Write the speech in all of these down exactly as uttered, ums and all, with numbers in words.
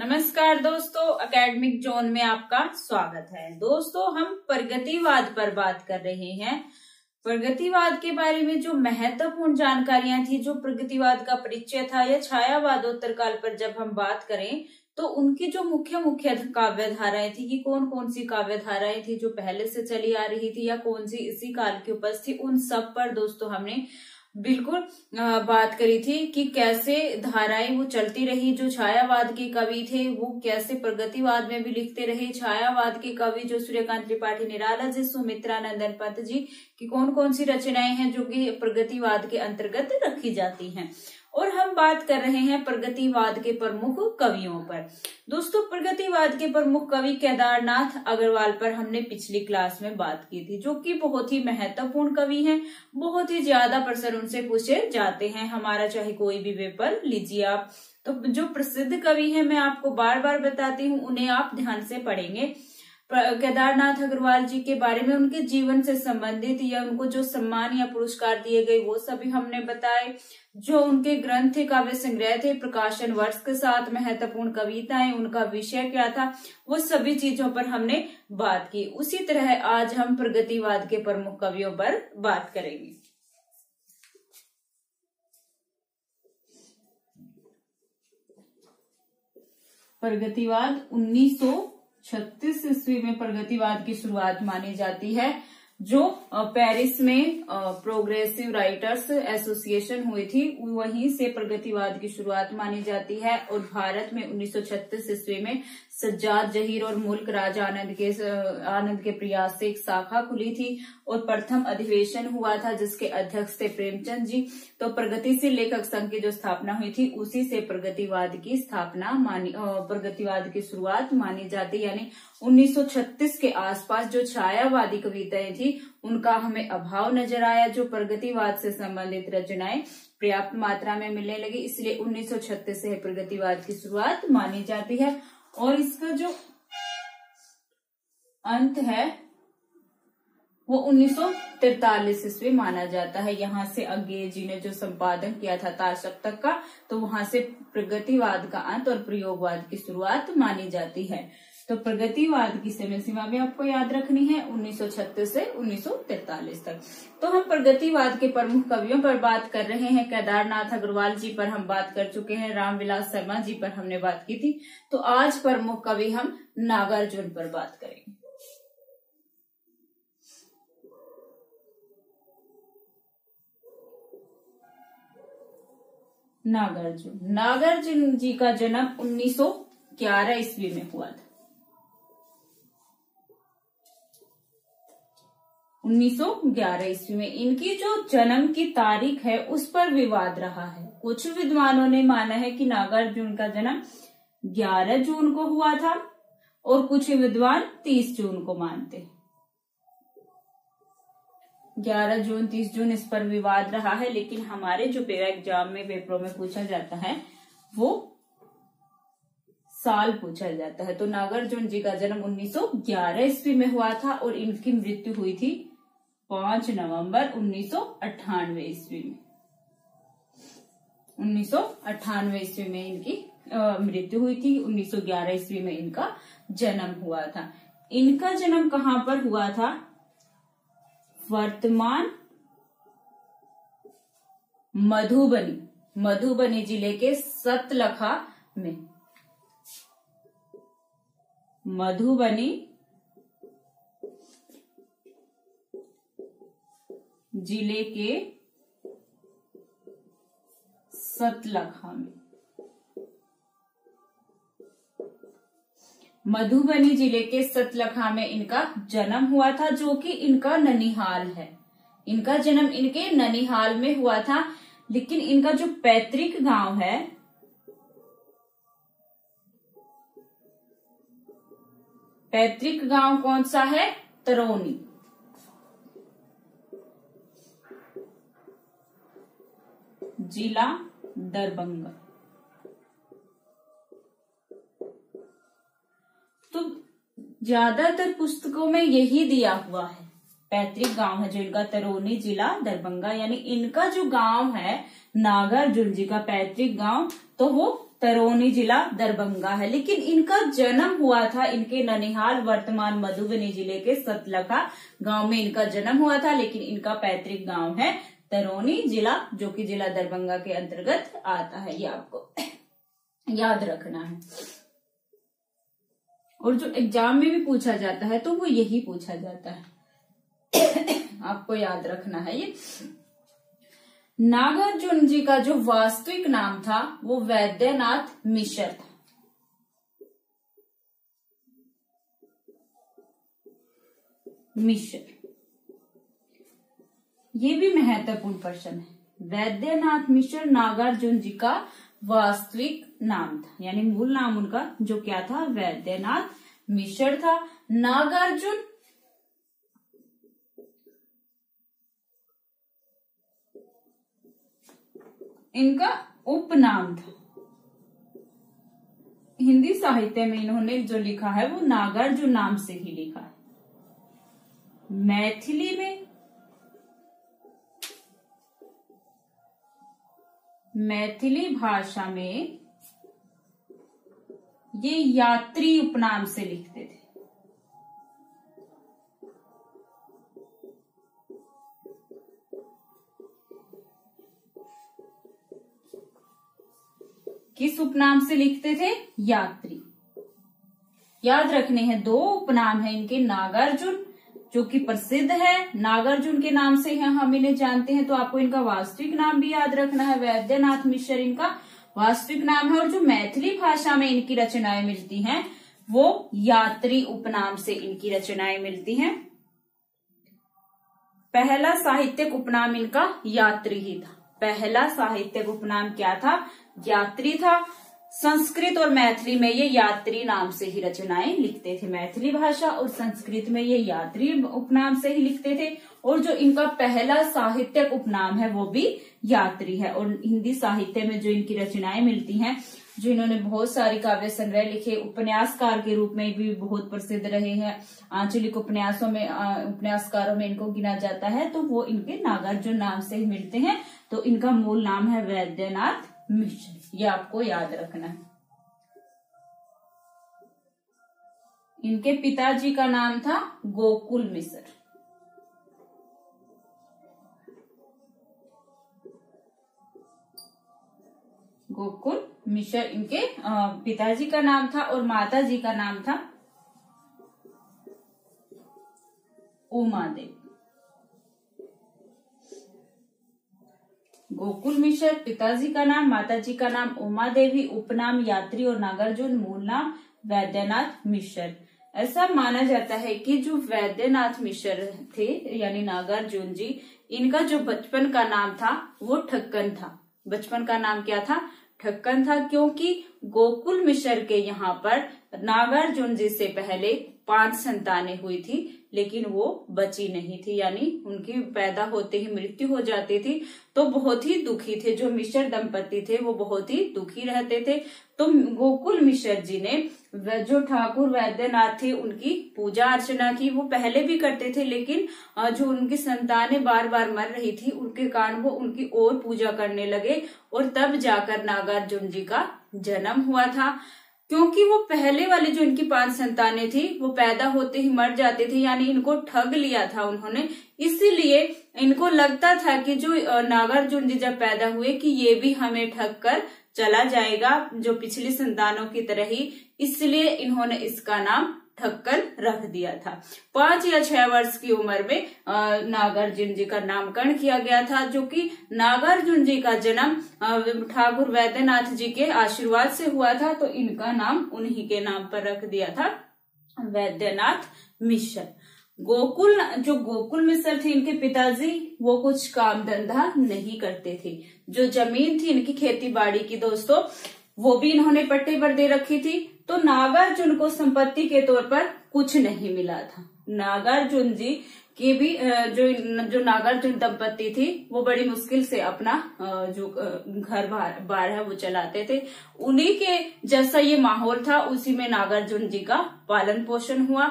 नमस्कार दोस्तों, academic zone में आपका स्वागत है। दोस्तों, हम प्रगतिवाद पर बात कर रहे हैं। प्रगतिवाद के बारे में जो महत्वपूर्ण जानकारियां थी, जो प्रगतिवाद का परिचय था या छायावादोत्तर काल पर जब हम बात करें तो उनकी जो मुख्य मुख्य काव्य धाराएं थी कि कौन कौन सी काव्य धाराएं थी जो पहले से चली आ रही थी या कौन सी इसी काल के उपज थी, उन सब पर दोस्तों हमने बिल्कुल बात करी थी कि कैसे धाराएं वो चलती रही। जो छायावाद के कवि थे वो कैसे प्रगतिवाद में भी लिखते रहे। छायावाद के कवि जो सूर्यकांत त्रिपाठी निराला जी, सुमित्रा नंदन पत जी की कौन कौन सी रचनाएं हैं जो कि प्रगतिवाद के अंतर्गत रखी जाती हैं। और हम बात कर रहे हैं प्रगतिवाद के प्रमुख कवियों पर। दोस्तों, प्रगतिवाद के प्रमुख कवि केदारनाथ अग्रवाल पर हमने पिछली क्लास में बात की थी, जो कि बहुत ही महत्वपूर्ण कवि हैं। बहुत ही ज्यादा प्रश्न उनसे पूछे जाते हैं। हमारा चाहे कोई भी पेपर लीजिए आप, तो जो प्रसिद्ध कवि हैं मैं आपको बार बार बताती हूँ, उन्हें आप ध्यान से पढ़ेंगे। केदारनाथ अग्रवाल जी के बारे में, उनके जीवन से संबंधित या उनको जो सम्मान या पुरस्कार दिए गए वो सभी हमने बताए। जो उनके ग्रंथ थे, काव्य संग्रह थे, प्रकाशन वर्ष के साथ महत्वपूर्ण कविताएं, उनका विषय क्या था, वो सभी चीजों पर हमने बात की। उसी तरह आज हम प्रगतिवाद के प्रमुख कवियों पर बात करेंगे। प्रगतिवाद उन्नीस सौ छत्तीस ईस्वी में प्रगतिवाद की शुरुआत मानी जाती है, जो पेरिस में प्रोग्रेसिव राइटर्स एसोसिएशन हुई थी, वहीं से प्रगतिवाद की शुरुआत मानी जाती है। और भारत में उन्नीस सौ छत्तीस ईस्वी में सज्जाद जहीर और मुल्क राज आनंद के आनंद के प्रयास से एक शाखा खुली थी और प्रथम अधिवेशन हुआ था जिसके अध्यक्ष थे प्रेमचंद जी। तो प्रगतिशील लेखक संघ की जो स्थापना हुई थी उसी से प्रगतिवाद की स्थापना मानी प्रगतिवाद की शुरुआत मानी जाती। यानी उन्नीस सौ छत्तीस के आसपास जो छायावादी कविताएं थी उनका हमें अभाव नजर आया। जो प्रगतिवाद से संबंधित रचनाएं पर्याप्त मात्रा में मिलने लगी, इसलिए उन्नीस सौ छत्तीस से प्रगतिवाद की शुरुआत मानी जाती है। और इसका जो अंत है वो उन्नीस सौ तैंतालीस ईस्वी माना जाता है। यहाँ से अंग्रेज जी ने जो संपादन किया था ताशक तक का, तो वहां से प्रगतिवाद का अंत और प्रयोगवाद की शुरुआत मानी जाती है। तो प्रगतिवाद की समय सीमा भी आपको याद रखनी है, उन्नीस सौ छत्तीस से उन्नीस सौ तैंतालीस तक। तो हम प्रगतिवाद के प्रमुख कवियों पर बात कर रहे हैं। केदारनाथ अग्रवाल जी पर हम बात कर चुके हैं, रामविलास शर्मा जी पर हमने बात की थी। तो आज प्रमुख कवि हम नागार्जुन पर बात करेंगे। नागार्जुन नागार्जुन जी का जन्म उन्नीस सौ ग्यारह ईस्वी में हुआ था। उन्नीस सौ ग्यारह ईस्वी में इनकी जो जन्म की तारीख है उस पर विवाद रहा है। कुछ विद्वानों ने माना है कि नागार्जुन का जन्म ग्यारह जून को हुआ था और कुछ विद्वान तीस जून को मानते। ग्यारह जून, तीस जून, इस पर विवाद रहा है। लेकिन हमारे जो पेपर एग्जाम में पेपरों में पूछा जाता है वो साल पूछा जाता है। तो नागार्जुन जी का जन्म उन्नीस सौ ग्यारह ईस्वी में हुआ था और इनकी मृत्यु हुई थी पांच नवंबर उन्नीस सौ अट्ठानवे ईस्वी में। उन्नीस सौ अट्ठानवे ईस्वी में इनकी मृत्यु हुई थी। उन्नीस सौ ग्यारह ईस्वी में इनका जन्म हुआ था। इनका जन्म कहाँ पर हुआ था? वर्तमान मधुबनी मधुबनी जिले के सतलखा में। मधुबनी जिले के सतलखा में मधुबनी जिले के सतलखा में इनका जन्म हुआ था, जो कि इनका ननिहाल है। इनका जन्म इनके ननिहाल में हुआ था, लेकिन इनका जो पैतृक गांव है पैतृक गांव कौन सा है? तरौनी। जिला दरभंगा। तो ज्यादातर पुस्तकों में यही दिया हुआ है, पैतृक गांव है जो इनका तरौनी जिला दरभंगा। यानी इनका जो गांव है नागार्जुन जी का पैतृक गांव, तो वो तरौनी जिला दरभंगा है, लेकिन इनका जन्म हुआ था इनके ननिहाल वर्तमान मधुबनी जिले के सतलखा गांव में इनका जन्म हुआ था, लेकिन इनका पैतृक गांव है तरौनी जिला, जो कि जिला दरभंगा के अंतर्गत आता है। ये आपको याद रखना है और जो एग्जाम में भी पूछा जाता है तो वो यही पूछा जाता है, आपको याद रखना है। ये नागार्जुन जी का जो वास्तविक नाम था वो वैद्यनाथ मिश्र था। मिश्र, ये भी महत्वपूर्ण प्रश्न है। वैद्यनाथ मिश्र नागार्जुन जी का वास्तविक नाम था, यानी मूल नाम उनका जो क्या था, वैद्यनाथ मिश्र था। नागार्जुन इनका उपनाम था। हिंदी साहित्य में इन्होंने जो लिखा है वो नागार्जुन नाम से ही लिखा है। मैथिली में मैथिली भाषा में ये यात्री उपनाम से लिखते थे। किस उपनाम से लिखते थे? यात्री। याद रखने हैं दो उपनाम है इनके, नागार्जुन जो कि प्रसिद्ध है, नागार्जुन के नाम से यहां हम इन्हें जानते हैं, तो आपको इनका वास्तविक नाम भी याद रखना है। वैद्यनाथ मिश्र इनका वास्तविक नाम है और जो मैथिली भाषा में इनकी रचनाएं मिलती हैं वो यात्री उपनाम से इनकी रचनाएं मिलती हैं। पहला साहित्यिक उपनाम इनका यात्री ही था। पहला साहित्यिक उपनाम क्या था? यात्री था। संस्कृत और मैथिली में ये यात्री नाम से ही रचनाएं लिखते थे, मैथिली भाषा और संस्कृत में ये यात्री उपनाम से ही लिखते थे। और जो इनका पहला साहित्यिक उपनाम है वो भी यात्री है। और हिंदी साहित्य में जो इनकी रचनाएं मिलती हैं, जो इन्होंने बहुत सारी काव्य संग्रह लिखे, उपन्यासकार के रूप में भी बहुत प्रसिद्ध रहे हैं, आंचलिक उपन्यासों में उपन्यासकारों में इनको गिना जाता है, तो वो इनके नागार्जुन नाम से ही मिलते हैं। तो इनका मूल नाम है वैद्यनाथ मिश्र, ये आपको याद रखना है। इनके पिताजी का नाम था गोकुल मिश्र। गोकुल मिश्र इनके पिताजी का नाम था और माताजी का नाम था उमा देवी। गोकुल मिश्र, पिताजी का नाम, माताजी का नाम उमा देवी, उपनाम यात्री और नागार्जुन, मूल नाम वैद्यनाथ मिश्र। ऐसा माना जाता है कि जो वैद्यनाथ मिश्र थे यानी नागार्जुन जी, इनका जो बचपन का नाम था वो ठक्कन था। बचपन का नाम क्या था? ठक्कन था, क्योंकि गोकुल मिश्र के यहाँ पर नागार्जुन जी से पहले पांच संतानें हुई थी लेकिन वो बची नहीं थी, यानी उनकी पैदा होते ही मृत्यु हो जाती थी। तो बहुत ही दुखी थे जो मिश्र दंपति थे, वो बहुत ही दुखी रहते थे। तो गोकुल मिश्र जी ने जो ठाकुर वैद्यनाथ थे उनकी पूजा अर्चना की, वो पहले भी करते थे लेकिन जो उनकी संतानें बार बार मर रही थी उनके कारण वो उनकी और पूजा करने लगे और तब जाकर नागार्जुन जी का जन्म हुआ था। क्योंकि वो पहले वाले जो इनकी पांच संतानें थी वो पैदा होते ही मर जाते थे, यानी इनको ठग लिया था उन्होंने, इसीलिए इनको लगता था कि जो नागार्जुन जी जब पैदा हुए कि ये भी हमें ठग कर चला जाएगा जो पिछली संतानों की तरह ही, इसलिए इन्होंने इसका नाम ठक्कर रख दिया था। पांच या छह वर्ष की उम्र में नागार्जुन जी का नामकरण किया गया था, जो कि नागार्जुन जी का जन्म ठाकुर वैद्यनाथ जी के आशीर्वाद से हुआ था, तो इनका नाम उन्हीं के नाम पर रख दिया था, वैद्यनाथ मिश्र। गोकुल जो गोकुल मिश्र थे इनके पिताजी, वो कुछ काम धंधा नहीं करते थे। जो जमीन थी इनकी खेती बाड़ी की दोस्तों, वो भी इन्होंने पट्टे पर दे रखी थी। तो नागार्जुन को संपत्ति के तौर पर कुछ नहीं मिला था। नागार्जुन जी की भी जो जो नागार्जुन दंपत्ति थी वो बड़ी मुश्किल से अपना जो घर बार, बार है वो चलाते थे। उन्हीं के जैसा ये माहौल था उसी में नागार्जुन जी का पालन पोषण हुआ।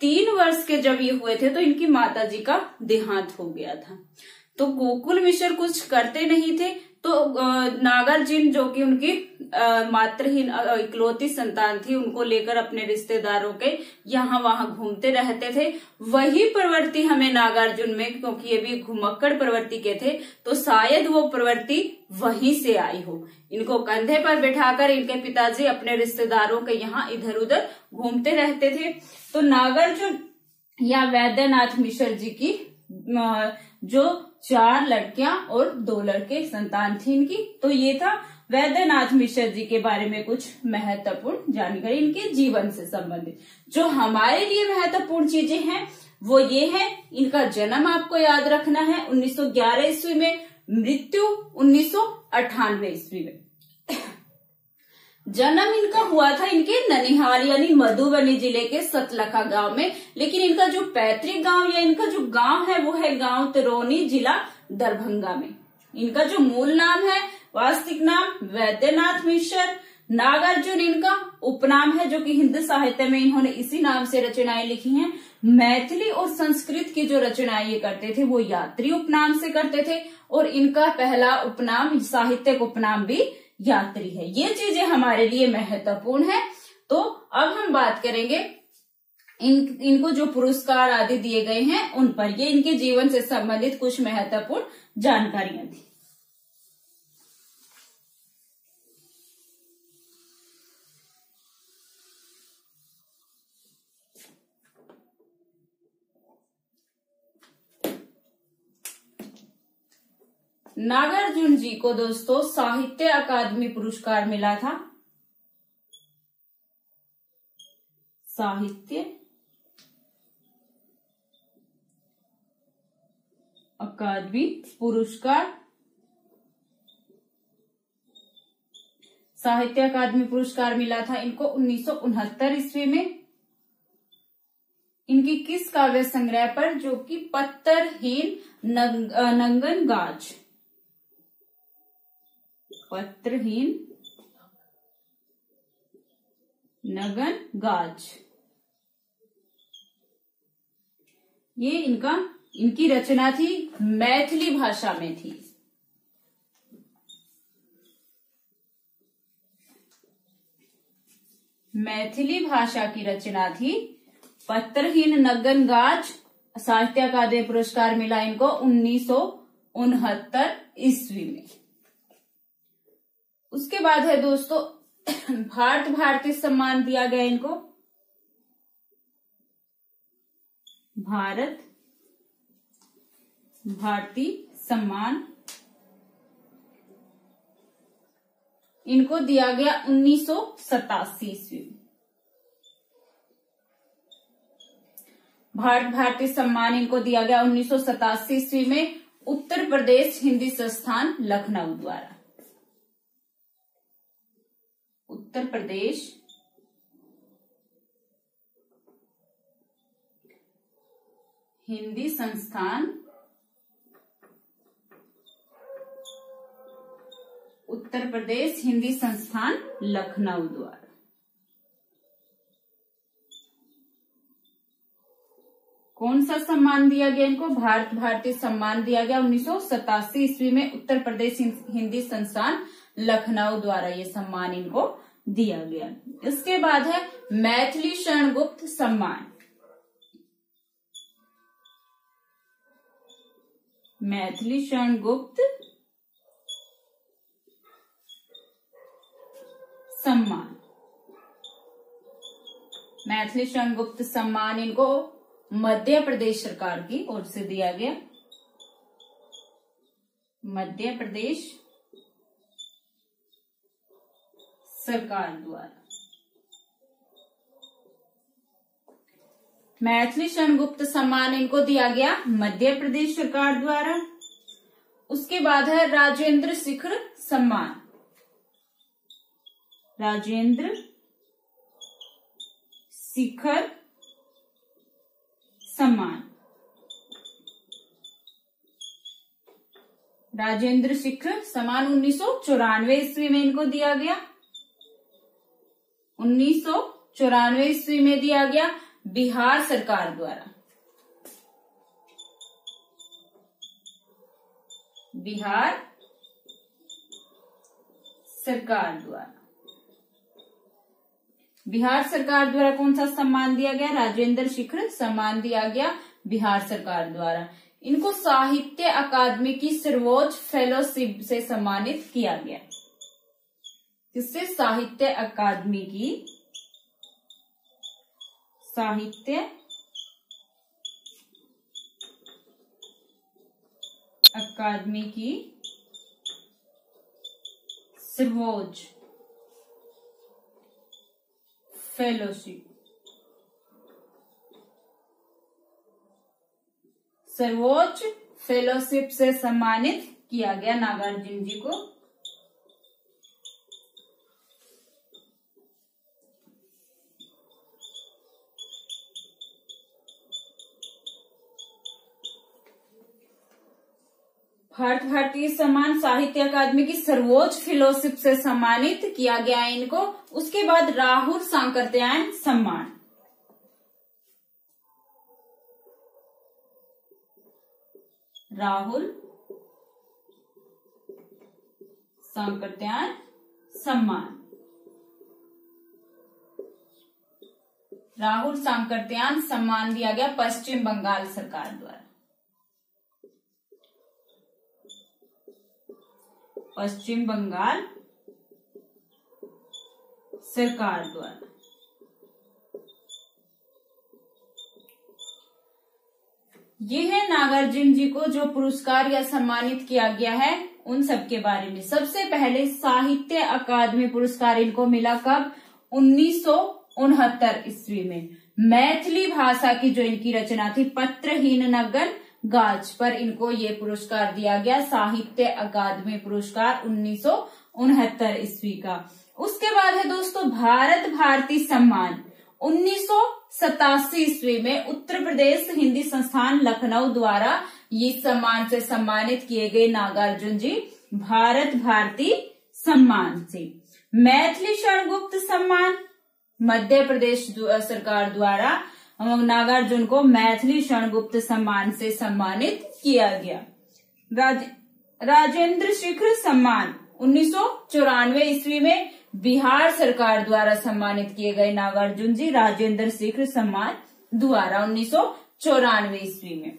तीन वर्ष के जब ये हुए थे तो इनकी माता जी का देहांत हो गया था। तो गोकुल मिश्र कुछ करते नहीं थे, तो नागार्जुन जो कि उनकी मातृहीन इकलौती संतान थी, उनको लेकर अपने रिश्तेदारों के यहाँ वहां घूमते रहते थे। वही प्रवृत्ति हमें नागार्जुन में, क्योंकि ये भी घुमक्कड़ प्रवृत्ति के थे, तो शायद वो प्रवृत्ति वहीं से आई हो। इनको कंधे पर बैठाकर इनके पिताजी अपने रिश्तेदारों के यहाँ इधर उधर घूमते रहते थे। तो नागार्जुन या वैद्यनाथ मिश्र जी की जो चार लड़कियां और दो लड़के संतान थी इनकी। तो ये था वैद्यनाथ मिश्र जी के बारे में कुछ महत्वपूर्ण जानकारी इनके जीवन से संबंधित। जो हमारे लिए महत्वपूर्ण चीजें हैं वो ये है, इनका जन्म आपको याद रखना है उन्नीस सौ ग्यारह ईस्वी में, मृत्यु उन्नीस सौ अट्ठानवे ईस्वी में। जन्म इनका हुआ था इनके ननिहाल यानी मधुबनी जिले के सतलखा गांव में, लेकिन इनका जो पैतृक गांव या इनका जो गांव है वो है गांव तरौनी, जिला दरभंगा में। इनका जो मूल नाम है, वास्तविक नाम वैद्यनाथ मिश्र। नागार्जुन इनका उपनाम है, जो कि हिंदी साहित्य में इन्होंने इसी नाम से रचनाएं लिखी हैं। मैथिली और संस्कृत की जो रचनाएं ये करते थे वो यात्री उपनाम से करते थे, और इनका पहला उपनाम, साहित्यिक उपनाम भी यात्री है। ये चीजें हमारे लिए महत्वपूर्ण है। तो अब हम बात करेंगे इन इनको जो पुरस्कार आदि दिए गए हैं उन पर। ये इनके जीवन से संबंधित कुछ महत्वपूर्ण जानकारियां थी। नागार्जुन जी को दोस्तों साहित्य अकादमी पुरस्कार मिला था, साहित्य अकादमी पुरस्कार। साहित्य अकादमी पुरस्कार मिला था इनको उन्नीस सौ उनहत्तर ईस्वी में। इनकी किस काव्य संग्रह पर, जो कि पत्रहीन नगन गाज, पत्रहीन नगन गाज, ये इनका इनकी रचना थी, मैथिली भाषा में थी। मैथिली भाषा की रचना थी पत्रहीन नगन गाज। साहित्य अकादमी पुरस्कार मिला इनको उन्नीस सौ उनहत्तर ईस्वी में। उसके बाद है दोस्तों भारत भारती सम्मान दिया गया इनको, भारत भारती सम्मान इनको दिया गया उन्नीस सौ सतासी ईस्वी में। भारत भारती सम्मान इनको दिया गया उन्नीस सौ सतासी ईस्वी में उत्तर प्रदेश हिंदी संस्थान लखनऊ द्वारा, उत्तर प्रदेश हिंदी संस्थान, उत्तर प्रदेश हिंदी संस्थान लखनऊ द्वारा। कौन सा सम्मान दिया गया इनको? भारत भारती सम्मान दिया गया उन्नीस सौ सतासी ईस्वी में उत्तर प्रदेश हिंदी संस्थान लखनऊ द्वारा ये सम्मान इनको दिया गया। इसके बाद है मैथिलीशरण गुप्त सम्मान, मैथिलीशरण गुप्त सम्मान। मैथिलीशरण गुप्त सम्मान इनको मध्य प्रदेश सरकार की ओर से दिया गया, मध्य प्रदेश सरकार द्वारा। मैथिलीशरण गुप्त सम्मान इनको दिया गया मध्य प्रदेश सरकार द्वारा। उसके बाद है राजेंद्र शिखर सम्मान, राजेंद्र शिखर सम्मान, राजेंद्र शिखर सम्मान उन्नीस सौ चौरानवे ईस्वी में इनको दिया गया, उन्नीस सौ चौरानवे ईस्वी में दिया गया बिहार सरकार द्वारा, बिहार सरकार द्वारा। बिहार सरकार द्वारा कौन सा सम्मान दिया गया? राजेंद्र शिखर सम्मान दिया गया बिहार सरकार द्वारा। इनको साहित्य अकादमी की सर्वोच्च फेलोशिप से सम्मानित किया गया। इससे साहित्य अकादमी की साहित्य अकादमी की सर्वोच्च फेलोशिप सर्वोच्च फेलोशिप से सम्मानित किया गया नागार्जुन जी को। भारत भारतीय सम्मान साहित्य अकादमी की सर्वोच्च फेलोशिप से सम्मानित किया गया है इनको। उसके बाद राहुल सांकृत्यायन सम्मान। राहुल सांकृत्यायन सम्मान राहुल सांकृत्यायन सम्मान दिया गया पश्चिम बंगाल सरकार द्वारा। पश्चिम बंगाल सरकार द्वारा। ये है नागार्जुन जी को जो पुरस्कार या सम्मानित किया गया है उन सब के बारे में। सबसे पहले साहित्य अकादमी पुरस्कार इनको मिला कब? उन्नीस सौ उनहत्तर ईस्वी में। मैथिली भाषा की जो इनकी रचना थी पत्रहीन नगन गाज पर इनको ये पुरस्कार दिया गया। साहित्य अकादमी पुरस्कार उन्नीस सौ उनहत्तर ईस्वी का। उसके बाद है दोस्तों भारत भारती सम्मान। उन्नीस सौ सतासी ईस्वी में उत्तर प्रदेश हिंदी संस्थान लखनऊ द्वारा ये सम्मान से सम्मानित किए गए नागार्जुन जी भारत भारती सम्मान से। मैथिलीशरण गुप्त सम्मान मध्य प्रदेश सरकार द्वारा नागार्जुन को मैथिलीशरण गुप्त सम्मान से सम्मानित किया गया। राज, राजेंद्र शिखर सम्मान उन्नीस सौ चौरानवे ईस्वी में बिहार सरकार द्वारा सम्मानित किए गए नागार्जुन जी राजेंद्र शिखर सम्मान द्वारा उन्नीस सौ चौरानवे ईस्वी में।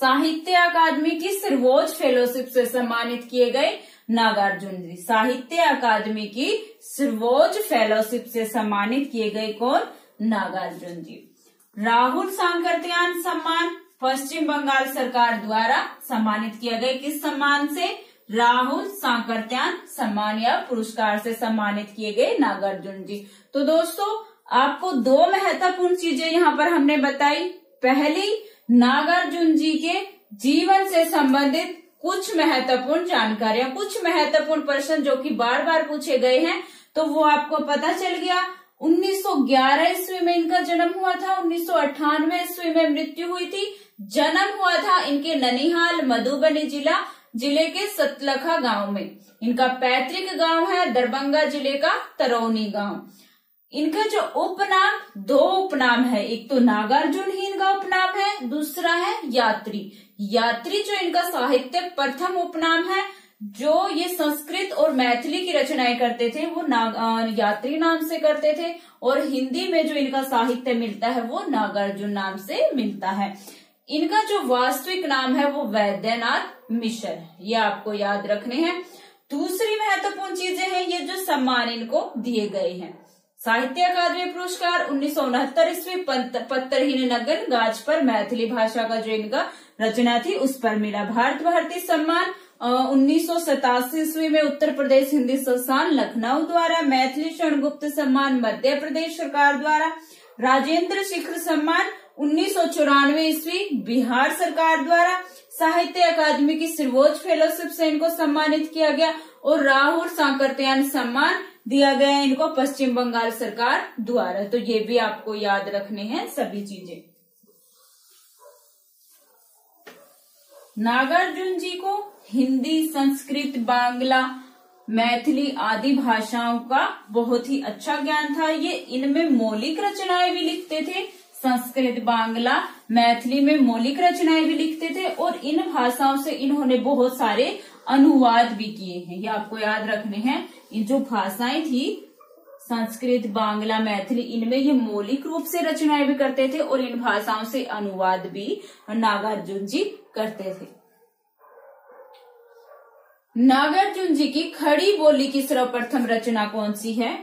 साहित्य अकादमी की सर्वोच्च फेलोशिप से सम्मानित किए गए नागार्जुन जी। साहित्य अकादमी की सर्वोच्च फेलोशिप से सम्मानित किए गए कौन? नागार्जुन जी। राहुल सांकृत्यायन सम्मान पश्चिम बंगाल सरकार द्वारा सम्मानित किया गया। किस सम्मान से? राहुल सांकृत्यायन सम्मान या पुरस्कार से सम्मानित किए गए नागार्जुन जी। तो दोस्तों आपको दो महत्वपूर्ण चीजें यहाँ पर हमने बताई। पहली, नागार्जुन जी के जीवन से संबंधित कुछ महत्वपूर्ण जानकारियां, कुछ महत्वपूर्ण प्रश्न जो कि बार बार पूछे गए हैं तो वो आपको पता चल गया। उन्नीस सौ ग्यारह ईस्वी में इनका जन्म हुआ था। उन्नीस सौ अट्ठानवे ईस्वी में मृत्यु हुई थी। जन्म हुआ था इनके ननिहाल मधुबनी जिला जिले के सतलखा गांव में। इनका पैतृक गांव है दरभंगा जिले का तरौनी गांव। इनका जो उपनाम, दो उपनाम है, एक तो नागार्जुन ही इनका उपनाम है, दूसरा है यात्री। यात्री जो इनका साहित्यिक प्रथम उपनाम है। जो ये संस्कृत और मैथिली की रचनाएं करते थे वो नाग यात्री नाम से करते थे और हिंदी में जो इनका साहित्य मिलता है वो नागार्जुन नाम से मिलता है। इनका जो वास्तविक नाम है वो वैद्यनाथ मिश्र है। ये आपको याद रखने हैं। दूसरी महत्वपूर्ण चीजें हैं ये जो सम्मान इनको दिए गए हैं। साहित्य अकादमी पुरस्कार उन्नीस सौ उनहत्तर ईस्वी पत्रहीन नगन गाज पर मैथिली भाषा का जो इनका रचना थी उस पर मिला। भारत भारती सम्मान उन्नीस सौ सतासी ईस्वी में उत्तर प्रदेश हिंदी संस्थान लखनऊ द्वारा। मैथिलीशरण गुप्त सम्मान मध्य प्रदेश सरकार द्वारा। राजेंद्र शिखर सम्मान उन्नीस सौ चौरानवे ईस्वी बिहार सरकार द्वारा। साहित्य अकादमी की सर्वोच्च फेलोशिप से इनको सम्मानित किया गया और राहुल सांकृत्यायन सम्मान दिया गया इनको पश्चिम बंगाल सरकार द्वारा। तो ये भी आपको याद रखने हैं सभी चीजें। नागार्जुन जी को हिंदी, संस्कृत, बांग्ला, मैथिली आदि भाषाओं का बहुत ही अच्छा ज्ञान था। ये इनमें मौलिक रचनाएं भी लिखते थे। संस्कृत, बांग्ला, मैथिली में मौलिक रचनाएं भी लिखते थे और इन भाषाओं से इन्होंने बहुत सारे अनुवाद भी किए हैं। ये आपको याद रखने हैं। इन जो भाषाएं थी संस्कृत, बांग्ला, मैथिली, इनमें ये मौलिक रूप से रचनाएं भी करते थे और इन भाषाओं से अनुवाद भी नागार्जुन जी करते थे। नागार्जुन जी की खड़ी बोली की सर्वप्रथम रचना कौन सी है?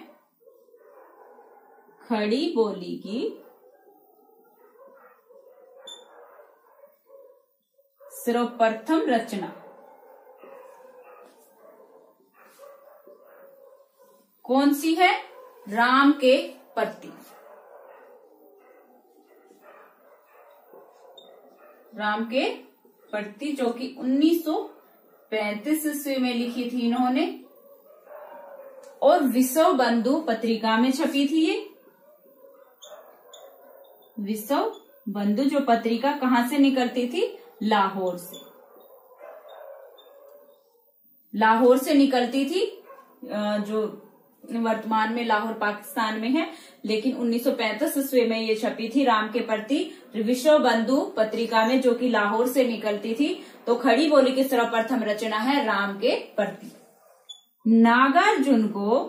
खड़ी बोली की सर्वप्रथम रचना कौन सी है? राम के प्रति। राम के प्रति, जो कि उन्नीस सौ पैंतीस ईस्वी में लिखी थी इन्होंने और विश्व बंधु पत्रिका में छपी थी। ये विश्व बंधु जो पत्रिका कहां से निकलती थी? लाहौर से। लाहौर से निकलती थी, जो वर्तमान में लाहौर पाकिस्तान में है, लेकिन उन्नीस सौ पैंतीस ईस्वी में ये छपी थी राम के प्रति विश्व बंधु पत्रिका में, जो कि लाहौर से निकलती थी। तो खड़ी बोली की सर्वप्रथम रचना है राम के प्रति। नागार्जुन को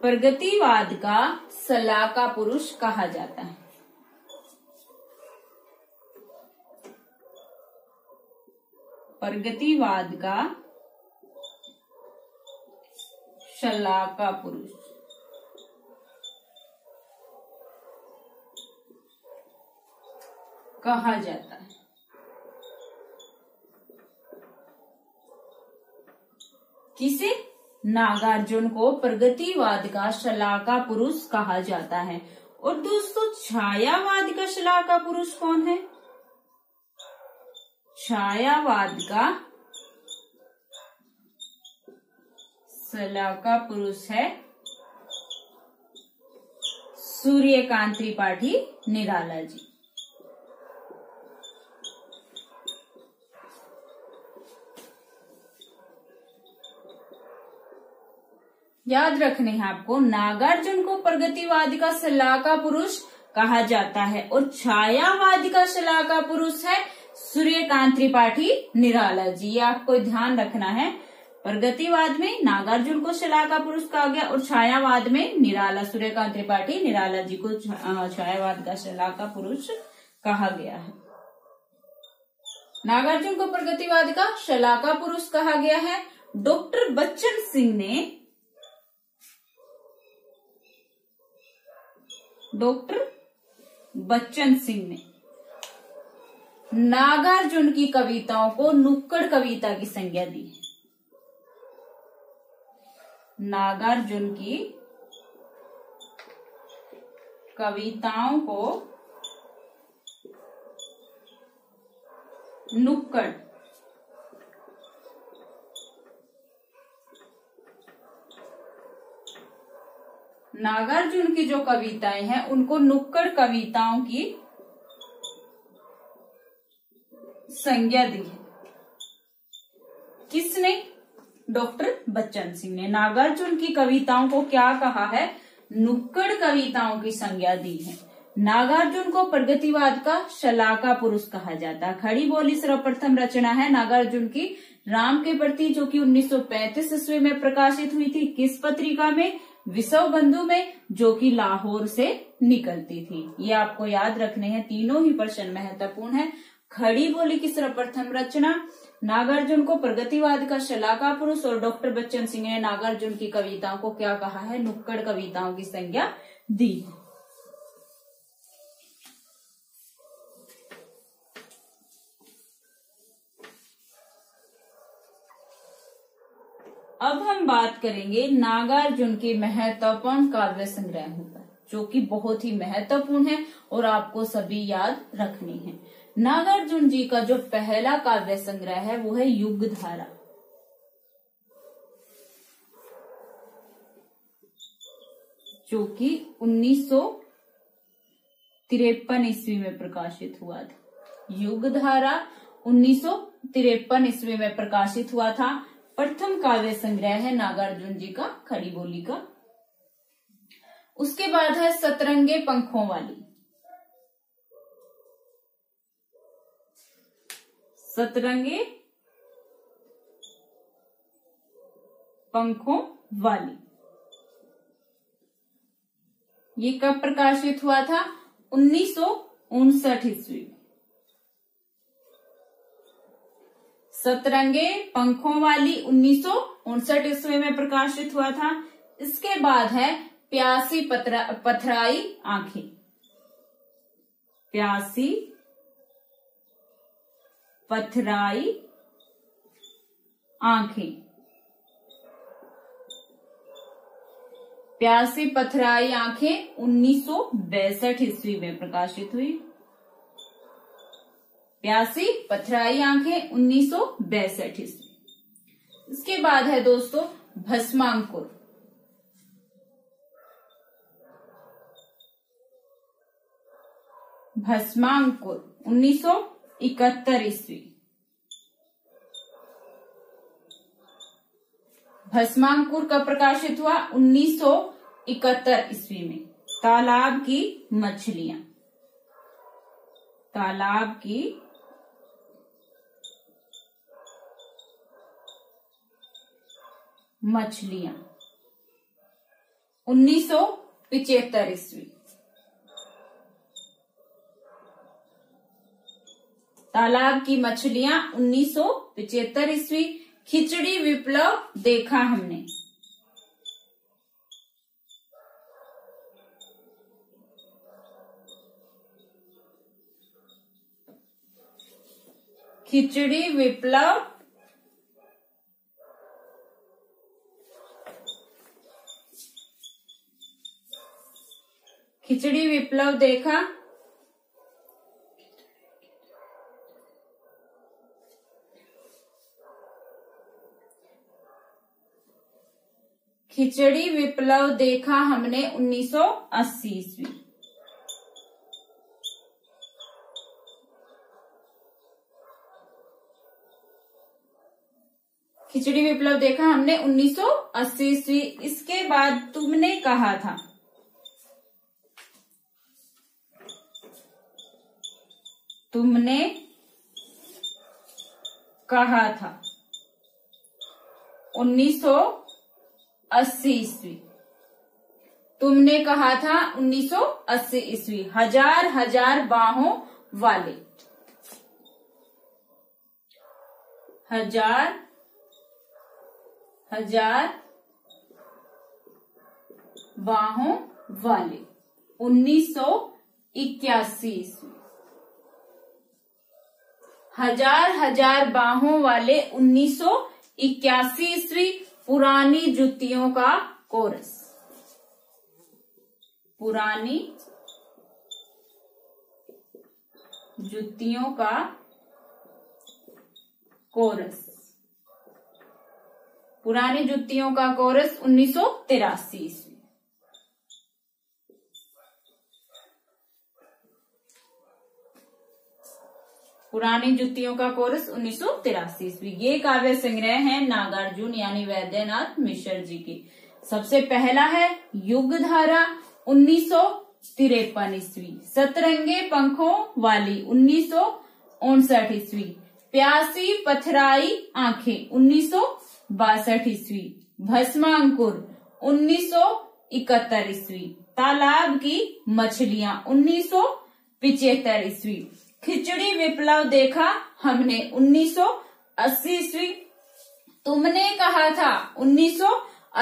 प्रगतिवाद का सलाका पुरुष कहा जाता है। प्रगतिवाद का सलाका पुरुष। कहा जाता है। किसे? नागार्जुन को प्रगतिवाद का शलाका पुरुष कहा जाता है। और दोस्तों, छायावाद का शलाका पुरुष कौन है? छायावाद का शलाका पुरुष है सूर्यकांत त्रिपाठी निराला जी। याद रखने हैं आपको, नागार्जुन को प्रगतिवाद का शलाका पुरुष कहा जाता है और छायावाद का शलाका पुरुष है सूर्यकांत त्रिपाठी निराला जी। ये आपको ध्यान रखना है। प्रगतिवाद में नागार्जुन को शलाका पुरुष कहा गया और छायावाद में निराला, सूर्यकांत त्रिपाठी निराला जी को छायावाद का शलाका पुरुष कहा गया है। नागार्जुन को प्रगतिवाद का शलाका पुरुष कहा गया है। डॉक्टर बच्चन सिंह ने डॉक्टर बच्चन सिंह ने नागार्जुन की कविताओं को नुक्कड़ कविता की संज्ञा दी है। नागार्जुन की कविताओं को नुक्कड़ नागार्जुन की जो कविताएं हैं उनको नुक्कड़ कविताओं की संज्ञा दी है। किसने? डॉक्टर बच्चन सिंह ने नागार्जुन की कविताओं को क्या कहा है? नुक्कड़ कविताओं की संज्ञा दी है। नागार्जुन को प्रगतिवाद का शलाका पुरुष कहा जाता है। खड़ी बोली सर्वप्रथम रचना है नागार्जुन की राम के प्रति, जो कि उन्नीस सौ पैंतीस ईस्वी में प्रकाशित हुई थी। किस पत्रिका में? विश्व बंधु में, जो कि लाहौर से निकलती थी। ये आपको याद रखने हैं। तीनों ही प्रश्न महत्वपूर्ण है। खड़ी बोली की सर्वप्रथम रचना, नागार्जुन को प्रगतिवाद का शलाका पुरुष और डॉक्टर बच्चन सिंह ने नागार्जुन की कविताओं को क्या कहा है? नुक्कड़ कविताओं की संज्ञा दी है। अब हम बात करेंगे नागार्जुन के महत्वपूर्ण काव्य संग्रहों पर, जो कि बहुत ही महत्वपूर्ण है और आपको सभी याद रखनी है। नागार्जुन जी का जो पहला काव्य संग्रह है वो है युगधारा। जो कि उन्नीस सौ तिरपन ईस्वी में प्रकाशित हुआ था। युगधारा उन्नीस सौ तिरपन ईस्वी में प्रकाशित हुआ था। प्रथम काव्य संग्रह है नागार्जुन जी का खड़ी बोली का। उसके बाद है सतरंगे पंखों वाली। सतरंगे पंखों वाली। ये कब प्रकाशित हुआ था? उन्नीस सौ उनसठ ईस्वी में। सतरंगे पंखों वाली उन्नीस सौ उनसठ ईस्वी में प्रकाशित हुआ था। इसके बाद है प्यासी पथराई आंखें। प्यासी पथराई आंखें। प्यासी पथराई आंखें उन्नीस सौ बासठ ईस्वी में प्रकाशित हुई। प्यासी पथराई आंखें उन्नीस सौ बासठ ईस्वी। इसके बाद है दोस्तों भस्मांकुर। भस्मांकुर उन्नीस सौ इकहत्तर ईस्वी। भस्मांकुर कब प्रकाशित हुआ? उन्नीस सौ इकहत्तर ईस्वी में। तालाब की मछलियां। तालाब की मछलियां उन्नीस सौ पिचहत्तर ईस्वी। तालाब की मछलियां उन्नीस सौ पिचहत्तर ईस्वी। खिचड़ी विप्लव देखा हमने। खिचड़ी विप्लव खिचड़ी विप्लव देखा खिचड़ी विप्लव देखा हमने उन्नीस सौ अस्सी ईस्वी। खिचड़ी विप्लव देखा हमने उन्नीस सौ अस्सी ईस्वी। इसके बाद तुमने कहा था। तुमने कहा था उन्नीस सौ अस्सी ईस्वी। तुमने कहा था उन्नीस सौ अस्सी ईस्वी। हजार हजार बाहों वाले। हजार हजार बाहों वाले उन्नीस सौ इक्यासी ईस्वी। हजार हजार बाहों वाले उन्नीस सौ इक्यासी ईस्वी। पुरानी जूतियों का कोरस। पुरानी जूतियों का कोरस। पुरानी जूतियों का कोरस उन्नीस सौ तिरासी ईस्वी। पुरानी जुतियों का कोरस उन्नीस सौ तिरासी ईस्वी। ये काव्य संग्रह है नागार्जुन यानी वैद्यनाथ मिश्र जी की। सबसे पहला है युगधारा उन्नीस सौ तिरपन ईस्वी। सतरंगे पंखों वाली उन्नीस सौ उनसठ ईस्वी। प्यासी पथराई आंखें उन्नीस सौ बासठ ईस्वी। भस्मांकुर उन्नीस सौ इकहत्तर ईस्वी। तालाब की मछलियां उन्नीस सौ पिचहत्तर ईस्वी। खिचड़ी विप्लव देखा हमने उन्नीस सौ अस्सी ईस्वी। तुमने कहा था उन्नीस सौ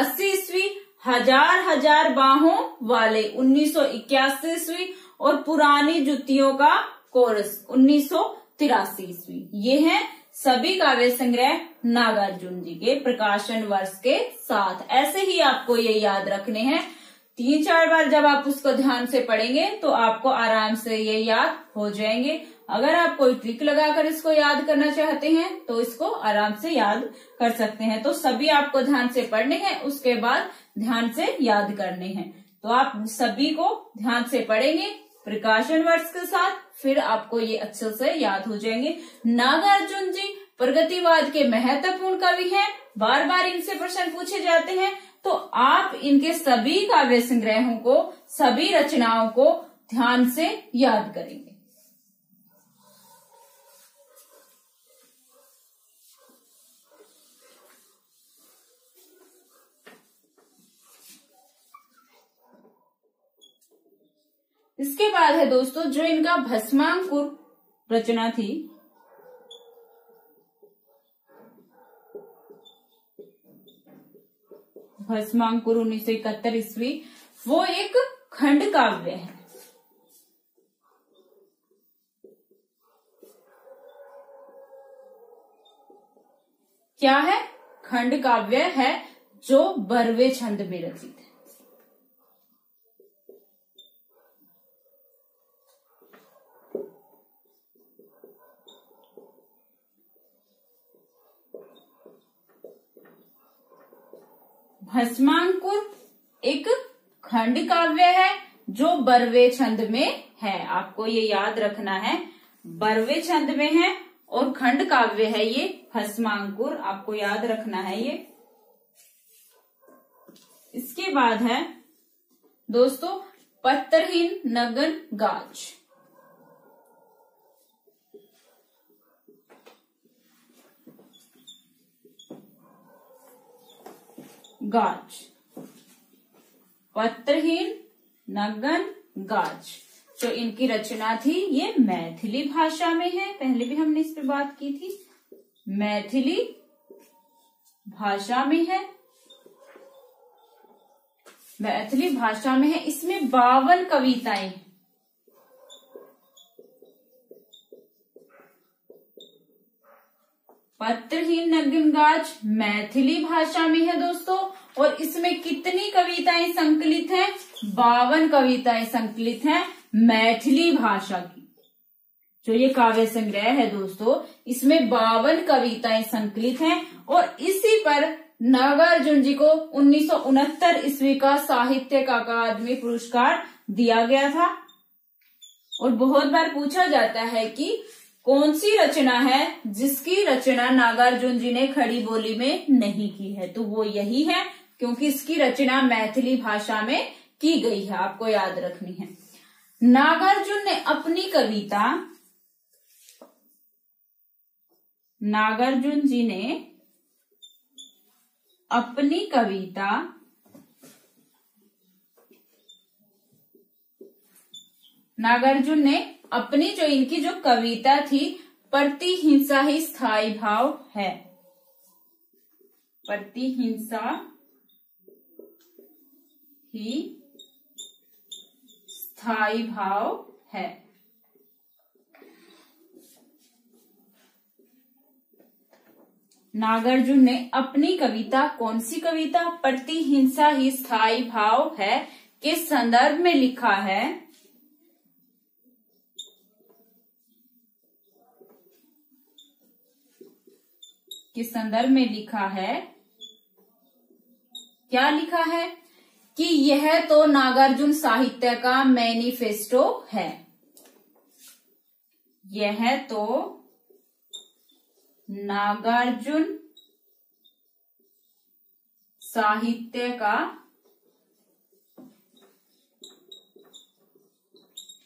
अस्सी ईस्वी। हजार हजार बाहों वाले उन्नीस सौ इक्यासी ईस्वी। और पुरानी जुतियों का कोरस उन्नीस सौ तिरासी ईस्वी। ये हैं सभी काव्य संग्रह नागार्जुन जी के प्रकाशन वर्ष के साथ। ऐसे ही आपको ये याद रखने हैं। तीन चार बार जब आप उसको ध्यान से पढ़ेंगे तो आपको आराम से ये याद हो जाएंगे। अगर आप कोई ट्रिक लगाकर इसको याद करना चाहते हैं तो इसको आराम से याद कर सकते हैं। तो सभी आपको ध्यान से पढ़ने हैं, उसके बाद ध्यान से याद करने हैं। तो आप सभी को ध्यान से पढ़ेंगे प्रकाशन वर्ष के साथ, फिर आपको ये अच्छे से याद हो जाएंगे। नागार्जुन जी प्रगतिवाद के महत्वपूर्ण कवि हैं। बार बार इनसे प्रश्न पूछे जाते हैं, तो आप इनके सभी काव्य संग्रहों को, सभी रचनाओं को ध्यान से याद करेंगे। इसके बाद है दोस्तों जो इनका भस्मांकुर रचना थी, भस्मांकुर उन्नीस सौ इकहत्तर ईस्वी, वो एक खंड काव्य है। क्या है? खंड काव्य है जो बरवे छंद में रचित है। भस्मांकुर एक खंड काव्य है जो बरवे छंद में है। आपको ये याद रखना है, बरवे छंद में है और खंड काव्य है ये भस्मांकुर, आपको याद रखना है ये। इसके बाद है दोस्तों पत्रहीन नगन गाज। गाज पत्रहीन नगन गाज जो इनकी रचना थी ये मैथिली भाषा में है, पहले भी हमने इस पे बात की थी, मैथिली भाषा में है, मैथिली भाषा में है। इसमें बावन कविताएं, पत्रहीन नगन गाज मैथिली भाषा में है दोस्तों, और इसमें कितनी कविताएं संकलित हैं? बावन कविताएं संकलित हैं मैथिली भाषा की। जो ये काव्य संग्रह है दोस्तों इसमें बावन कविताएं संकलित हैं, और इसी पर नागार्जुन जी को उन्नीस सौ उनहत्तर ईस्वी का साहित्य अकादमी पुरस्कार दिया गया था। और बहुत बार पूछा जाता है कि कौन सी रचना है जिसकी रचना नागार्जुन जी ने खड़ी बोली में नहीं की है, तो वो यही है, क्योंकि इसकी रचना मैथिली भाषा में की गई है, आपको याद रखनी है। नागार्जुन ने अपनी कविता, नागार्जुन जी ने अपनी कविता नागार्जुन ने अपनी जो इनकी जो कविता थी प्रतिहिंसा ही स्थायी भाव है, प्रतिहिंसा ही स्थायी भाव है, नागार्जुन ने अपनी कविता, कौन सी कविता? प्रतिहिंसा ही स्थायी भाव है के संदर्भ में लिखा है। किस संदर्भ में लिखा है? क्या लिखा है? कि यह तो नागार्जुन साहित्य का मैनिफेस्टो है, यह तो नागार्जुन साहित्य का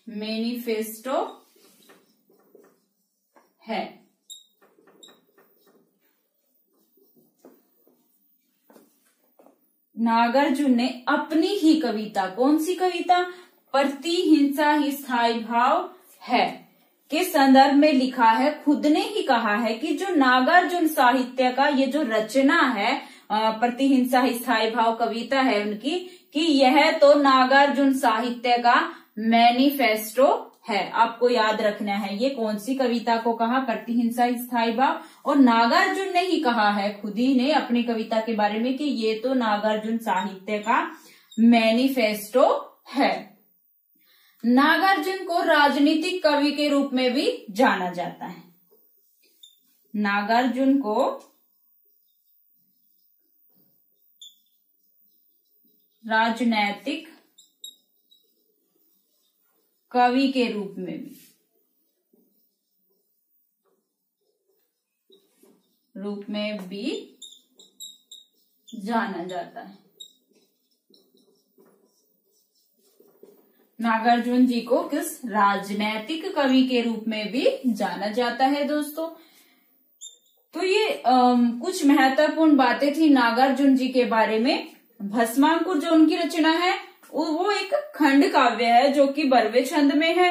मैनिफेस्टो है। नागार्जुन ने अपनी ही कविता, कौन सी कविता? प्रतिहिंसा ही स्थायी भाव है के संदर्भ में लिखा है। खुद ने ही कहा है कि जो नागार्जुन साहित्य का ये जो रचना है प्रतिहिंसा ही स्थायी भाव कविता है उनकी, कि यह तो नागार्जुन साहित्य का मैनिफेस्टो है, आपको याद रखना है। ये कौन सी कविता को कहा? प्रतिहिंसा ही स्थायी भाव। और नागार्जुन ने ही कहा है, खुद ही ने अपनी कविता के बारे में, कि ये तो नागार्जुन साहित्य का मैनिफेस्टो है। नागार्जुन को राजनीतिक कवि के रूप में भी जाना जाता है, नागार्जुन को राजनैतिक कवि के रूप में भी रूप में भी जाना जाता है। नागार्जुन जी को किस राजनैतिक कवि के रूप में भी जाना जाता है दोस्तों। तो ये आ, कुछ महत्वपूर्ण बातें थी नागार्जुन जी के बारे में। भस्मांकुर जो उनकी रचना है वो एक खंड काव्य है जो कि बरवे छंद में है।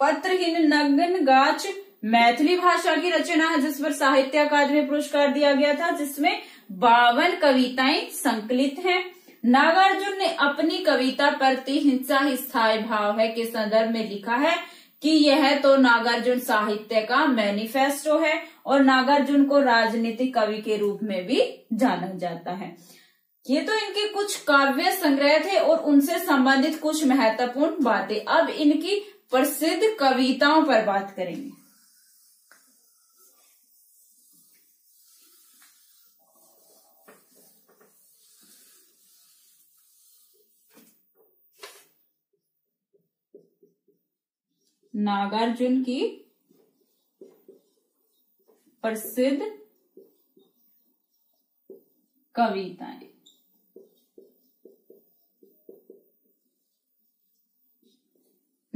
पत्रहीन नगन गाज मैथिली भाषा की रचना है जिस पर साहित्य अकादमी पुरस्कार दिया गया था, जिसमें बावन कविताएं संकलित हैं। नागार्जुन ने अपनी कविता प्रतिहिंसा ही स्थायी भाव है के संदर्भ में लिखा है कि यह तो नागार्जुन साहित्य का मैनिफेस्टो है और नागार्जुन को राजनीतिक कवि के रूप में भी जाना जाता है। ये तो इनके कुछ काव्य संग्रह थे और उनसे संबंधित कुछ महत्वपूर्ण बातें। अब इनकी प्रसिद्ध कविताओं पर बात करेंगे। नागार्जुन की प्रसिद्ध कविताएं।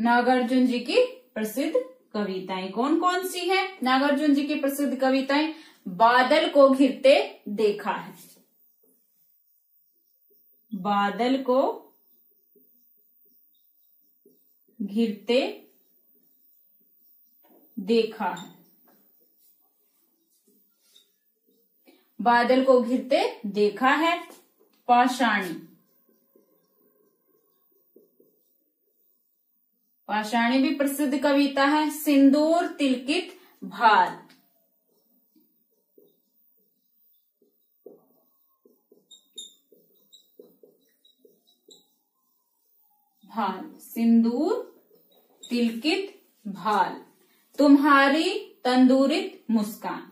नागार्जुन जी की प्रसिद्ध कविताएं कौन कौन सी हैं? नागार्जुन जी की प्रसिद्ध कविताएं बादल को घिरते देखा है, बादल को घिरते देखा है, बादल को घिरते देखा है, पाषाणी, पाषाणी भी प्रसिद्ध कविता है, सिंदूर तिलकित भाल, भाल, सिंदूर तिलकित भाल, तुम्हारी दंतुरित मुस्कान,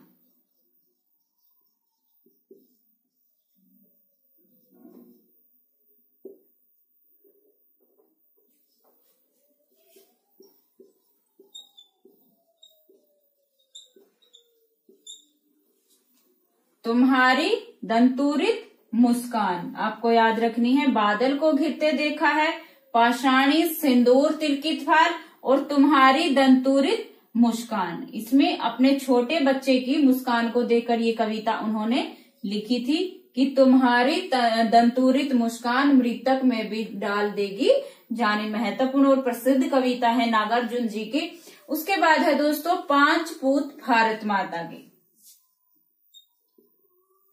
तुम्हारी दंतुरित मुस्कान आपको याद रखनी है। बादल को घिरते देखा है, पाषाणी, सिंदूर तिलकित भाल और तुम्हारी दंतुरित मुस्कान। इसमें अपने छोटे बच्चे की मुस्कान को देखकर ये कविता उन्होंने लिखी थी कि तुम्हारी दंतुरित मुस्कान मृतक में भी डाल देगी जाने। महत्वपूर्ण और प्रसिद्ध कविता है नागार्जुन जी की। उसके बाद है दोस्तों पांच पूत भारत माता के,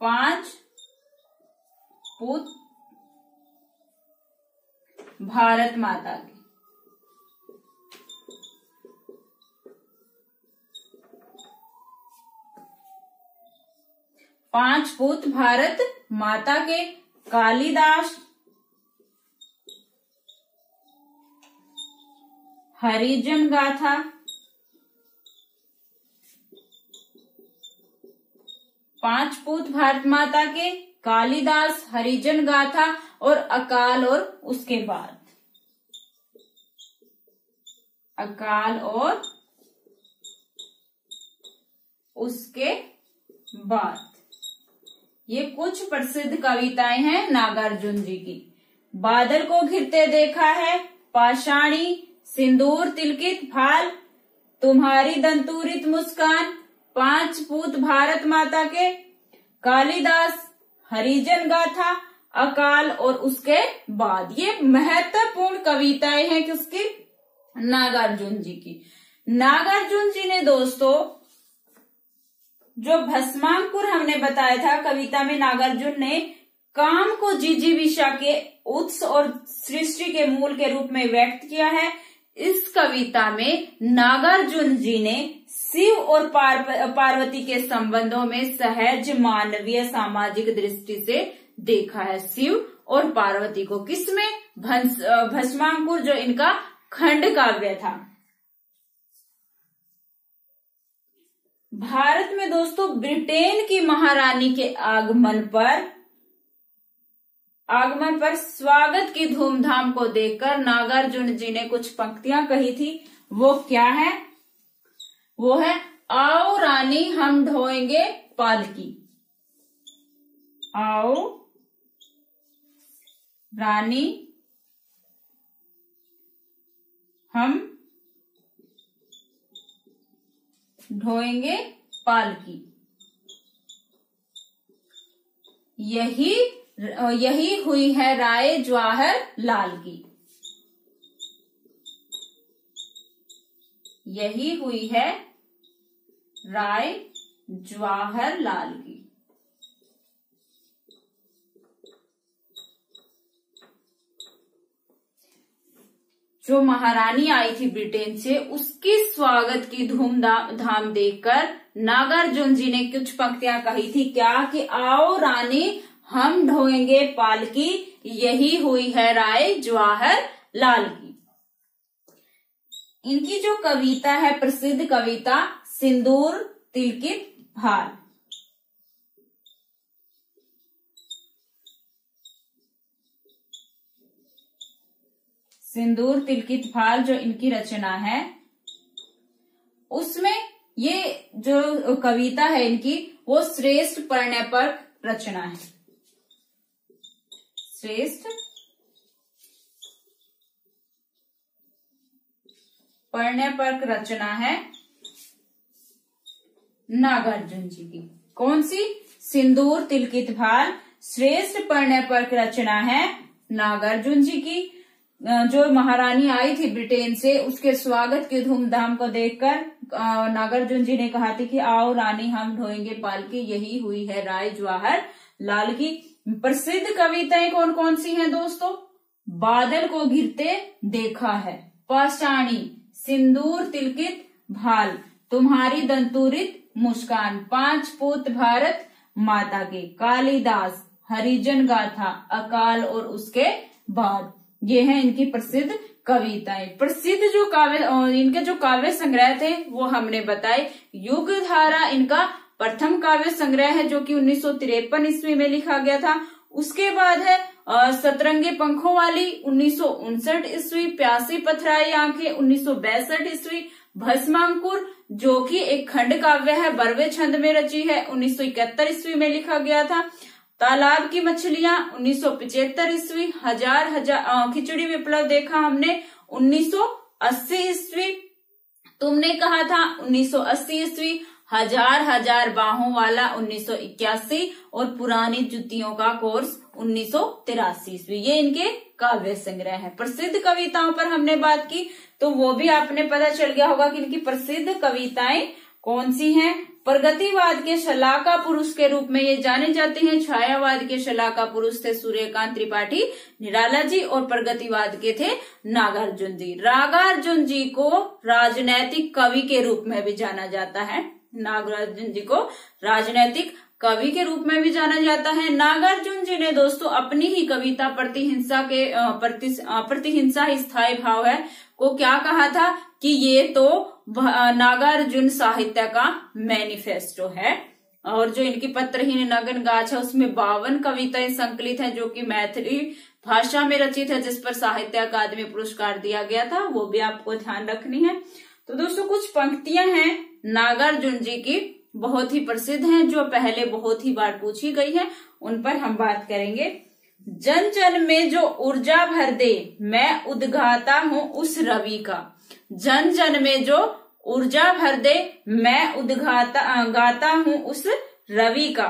पांच पूत भारत माता के। पांच पूत भारत माता के कालिदास, हरिजन गाथा, पांच पूत भारत माता के कालिदास, हरिजन गाथा और अकाल और उसके बाद, अकाल और उसके बाद, ये कुछ प्रसिद्ध कविताएं हैं नागार्जुन जी की। बादल को घिरते देखा है, पाषाणी, सिंदूर तिलकित भाल, तुम्हारी दंतुरित मुस्कान, पांच पूत भारत माता के कालिदास, हरिजन गाथा, अकाल और उसके बाद। ये महत्वपूर्ण कविताएं हैं किसकी? नागार्जुन जी की। नागार्जुन जी ने दोस्तों जो भस्मांकुर हमने बताया था कविता में, नागार्जुन ने काम को जिजीविषा के उत्स और सृष्टि के मूल के रूप में व्यक्त किया है। इस कविता में नागार्जुन जी ने शिव और पार्वती के संबंधों में सहज मानवीय सामाजिक दृष्टि से देखा है। शिव और पार्वती को किसमें? भस्मांकुर, जो इनका खंड काव्य था। भारत में दोस्तों ब्रिटेन की महारानी के आगमन पर आगमन पर स्वागत की धूमधाम को देखकर नागार्जुन जी ने कुछ पंक्तियां कही थी। वो क्या है? वो है आओ रानी हम ढोएंगे पालकी, आओ रानी हम ढोएंगे पालकी, यही यही हुई है राय जवाहर लाल की, यही हुई है राय जवाहर लाल की। जो महारानी आई थी ब्रिटेन से, उसके स्वागत की धूमधाम देखकर नागार्जुन जी ने कुछ पंक्तियां कही थी क्या कि आओ रानी हम ढोएंगे पालकी, यही हुई है राय जवाहर लाल की। इनकी जो कविता है प्रसिद्ध कविता सिंदूर तिलकित भाल। सिंदूर तिलकित भाल जो इनकी रचना है, उसमें ये जो कविता है इनकी वो श्रेष्ठ पर्णयपर रचना है, श्रेष्ठ पर्णयपर्क रचना है नागार्जुन जी की। कौन सी? सिंदूर तिलकित भाल श्रेष्ठ पर्णयपर्क रचना है नागार्जुन जी की। जो महारानी आई थी ब्रिटेन से, उसके स्वागत की धूमधाम को देखकर नागार्जुन जी ने कहा थी कि आओ रानी हम ढोएंगे पालकी, यही हुई है राय जवाहर लाल की। प्रसिद्ध कविताएं कौन कौन सी हैं दोस्तों? बादल को घिरते देखा है, पाषाणी, सिंदूर तिलकित भाल, तुम्हारी दंतुरित मुस्कान, पांच पूत भारत माता के, कालिदास, हरिजन गाथा, अकाल और उसके बाद। ये हैं इनकी प्रसिद्ध कविताएं। प्रसिद्ध जो काव्य इनके जो काव्य संग्रह थे वो हमने बताए। युगधारा इनका प्रथम काव्य संग्रह है जो कि उन्नीस सौ तिरपन ईस्वी में लिखा गया था। उसके बाद है सतरंगे पंखों वाली उन्नीस सौ उनसठ ईस्वी, प्यासी पथराई आंखें उन्नीस सौ बैसठ ईस्वी, भस्मांकुर जो कि एक खंड काव्य है बरवे छंद में रची है उन्नीस सौ इकहत्तर ईस्वी में लिखा गया था, तालाब की मछलियां उन्नीस सौ पिचहत्तर ईस्वी, हजार हजार खिचड़ी विप्लव देखा हमने उन्नीस सौ अस्सी ईस्वी, तुमने कहा था उन्नीस सौ अस्सी ईस्वी, हजार हजार बाहों वाला उन्नीस सौ इक्यासी और पुरानी जूतियों का कोरस उन्नीस सौ तिरासी ईस्वी। ये इनके काव्य संग्रह है। प्रसिद्ध कविताओं पर हमने बात की तो वो भी आपने पता चल गया होगा कि इनकी प्रसिद्ध कविताएं कौन सी हैं। प्रगतिवाद के शलाका पुरुष के रूप में ये जाने जाते हैं। छायावाद के शलाका पुरुष थे सूर्यकांत त्रिपाठी निराला जी और प्रगतिवाद के थे नागार्जुन जी। नागार्जुन जी को राजनैतिक कवि के रूप में भी जाना जाता है, नागार्जुन जी को राजनैतिक कवि के रूप में भी जाना जाता है। नागार्जुन जी ने दोस्तों अपनी ही कविता प्रतिहिंसा के प्रतिहिंसा ही स्थायी भाव है को क्या कहा था कि ये तो नागार्जुन साहित्य का मैनिफेस्टो है। और जो इनकी पत्रहीन नगन गाज है उसमें बावन कविताएं संकलित हैं जो कि मैथिली भाषा में रचित है, जिस पर साहित्य अकादमी पुरस्कार दिया गया था, वो भी आपको ध्यान रखनी है। तो दोस्तों कुछ पंक्तियां हैं नागार्जुन जी की बहुत ही प्रसिद्ध हैं जो पहले बहुत ही बार पूछी गई है, उन पर हम बात करेंगे। जन जन में जो ऊर्जा भर दे मैं उद्गाता हूँ उस रवि का, जन जन में जो ऊर्जा भर दे मैं उद्गाता गाता हूँ उस रवि का,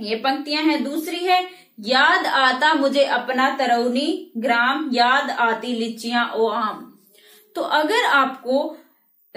ये पंक्तियां हैं। दूसरी है याद आता मुझे अपना तरौनी ग्राम, याद आती लिच्चियां ओ आम। तो अगर आपको